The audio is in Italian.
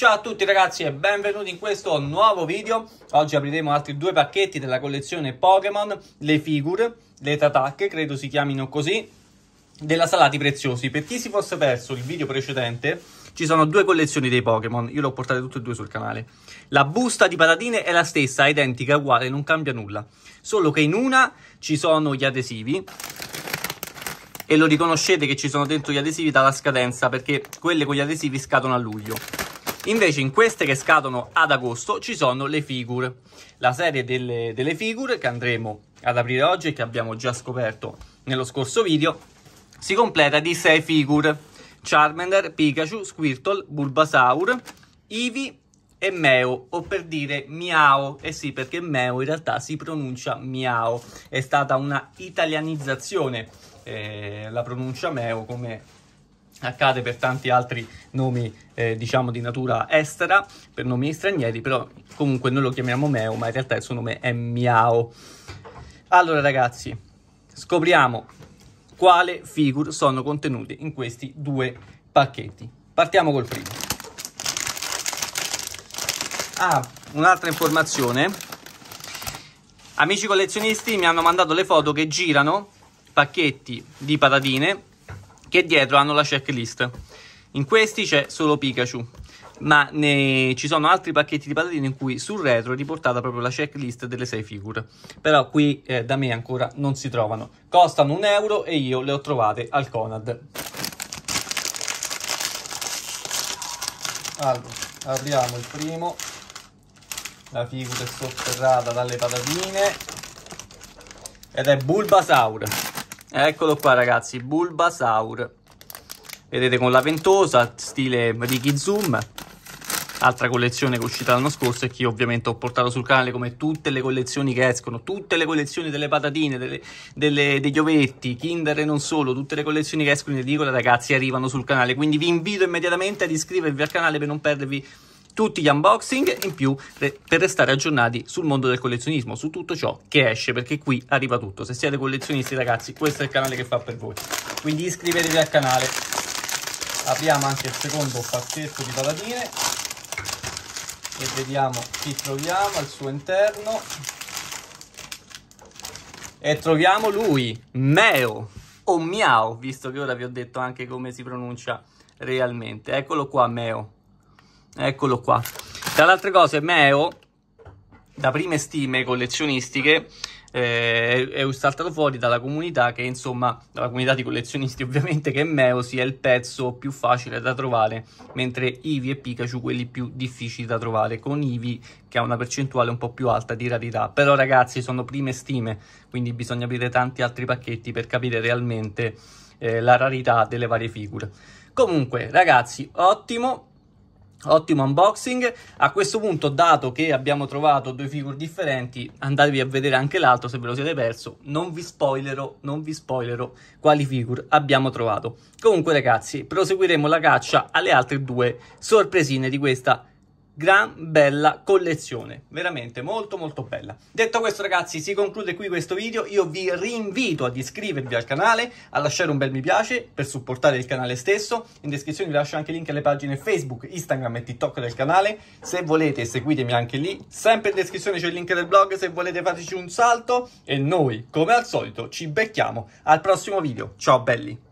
Ciao a tutti ragazzi e benvenuti in questo nuovo video. Oggi apriremo altri due pacchetti della collezione Pokémon, le figure, le tatacche, credo si chiamino così, della Salati Preziosi. Per chi si fosse perso il video precedente, ci sono due collezioni dei Pokémon, io le ho portate tutte e due sul canale. La busta di patatine è la stessa, è identica, è uguale, non cambia nulla, solo che in una ci sono gli adesivi. E lo riconoscete che ci sono dentro gli adesivi dalla scadenza, perché quelle con gli adesivi scadono a luglio. Invece in queste che scadono ad agosto ci sono le figure, la serie delle figure che andremo ad aprire oggi e che abbiamo già scoperto nello scorso video. Si completa di 6 figure: Charmander, Pikachu, Squirtle, Bulbasaur, Eevee e Miao, o per dire Miao, e sì, perché Miao in realtà si pronuncia Miao, è stata una italianizzazione. La pronuncia Miao, come accade per tanti altri nomi diciamo di natura estera, per nomi stranieri, però comunque noi lo chiamiamo Miao, ma in realtà il suo nome è Miao. Allora ragazzi, scopriamo quale figure sono contenute in questi due pacchetti. Partiamo col primo. Un'altra informazione: amici collezionisti mi hanno mandato le foto che girano pacchetti di patatine che dietro hanno la checklist. In questi c'è solo Pikachu, ma ci sono altri pacchetti di patatine in cui sul retro è riportata proprio la checklist delle 6 figure, però qui da me ancora non si trovano. Costano €1 e io le ho trovate al Conad. Allora, apriamo il primo, la figura è sotterrata dalle patatine ed è Bulbasaur. Eccolo qua ragazzi, Bulbasaur. Vedete, con la ventosa, stile Ricky Zoom. Altra collezione che è uscita l'anno scorso e che io ovviamente ho portato sul canale, come tutte le collezioni che escono. Tutte le collezioni delle patatine, degli ovetti, Kinder e non solo. Tutte le collezioni che escono in edicola ragazzi arrivano sul canale. Quindi vi invito immediatamente ad iscrivervi al canale per non perdervi tutti gli unboxing, in più per restare aggiornati sul mondo del collezionismo, su tutto ciò che esce, perché qui arriva tutto. Se siete collezionisti ragazzi, questo è il canale che fa per voi, quindi iscrivetevi al canale. Apriamo anche il secondo pacchetto di patatine e vediamo chi troviamo al suo interno, e troviamo lui, Miao, o Miao, visto che ora vi ho detto anche come si pronuncia realmente. Eccolo qua Miao. Eccolo qua. Tra le altre cose, Miao, da prime stime collezionistiche, è saltato fuori dalla comunità, che insomma, dalla comunità di collezionisti ovviamente, che Miao sia il pezzo più facile da trovare, mentre Eevee e Pikachu quelli più difficili da trovare, con Eevee che ha una percentuale un po' più alta di rarità. Però ragazzi, sono prime stime, quindi bisogna aprire tanti altri pacchetti per capire realmente la rarità delle varie figure. Comunque ragazzi, ottimo unboxing. A questo punto, dato che abbiamo trovato due figure differenti, andatevi a vedere anche l'altro se ve lo siete perso. Non vi spoilerò quali figure abbiamo trovato. Comunque ragazzi, proseguiremo la caccia alle altre due sorpresine di questa gran bella collezione, veramente molto molto bella. Detto questo ragazzi, si conclude qui questo video. Io vi rinvito ad iscrivervi al canale, a lasciare un bel mi piace per supportare il canale stesso. In descrizione vi lascio anche link alle pagine Facebook, Instagram e TikTok del canale. Se volete seguitemi anche lì, sempre in descrizione c'è il link del blog se volete farci un salto, e noi come al solito ci becchiamo al prossimo video. Ciao belli!